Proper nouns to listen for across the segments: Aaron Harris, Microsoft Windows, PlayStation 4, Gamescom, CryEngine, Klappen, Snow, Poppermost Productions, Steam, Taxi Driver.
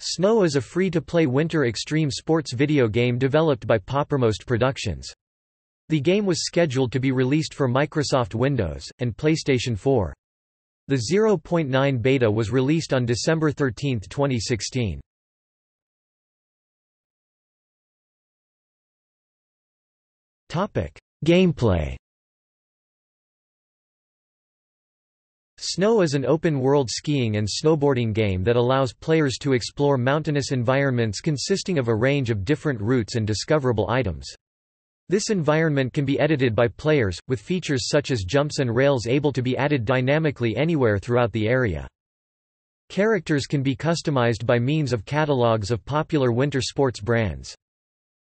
Snow is a free-to-play winter extreme sports video game developed by Poppermost Productions. The game was scheduled to be released for Microsoft Windows, and PlayStation 4. The 0.9 beta was released on December 13, 2016. Gameplay. Snow is an open-world skiing and snowboarding game that allows players to explore mountainous environments consisting of a range of different routes and discoverable items. This environment can be edited by players, with features such as jumps and rails able to be added dynamically anywhere throughout the area. Characters can be customized by means of catalogs of popular winter sports brands.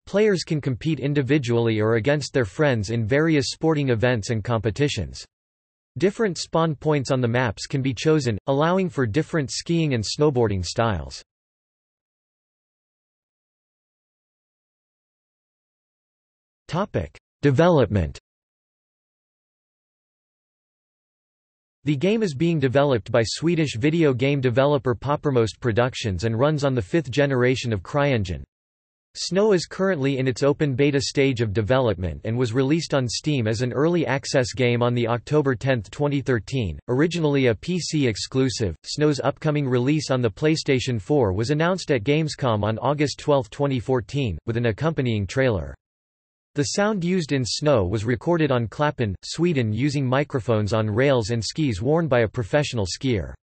Players can compete individually or against their friends in various sporting events and competitions. Different spawn points on the maps can be chosen, allowing for different skiing and snowboarding styles. Development. The game is being developed by Swedish video game developer Poppermost Productions and runs on the 5th generation of CryEngine. Snow is currently in its open beta stage of development and was released on Steam as an early access game on October 10, 2013. Originally a PC exclusive, Snow's upcoming release on the PlayStation 4 was announced at Gamescom on August 12, 2014, with an accompanying trailer. The sound used in Snow was recorded on Klappen, Sweden, using microphones on rails and skis worn by a professional skier.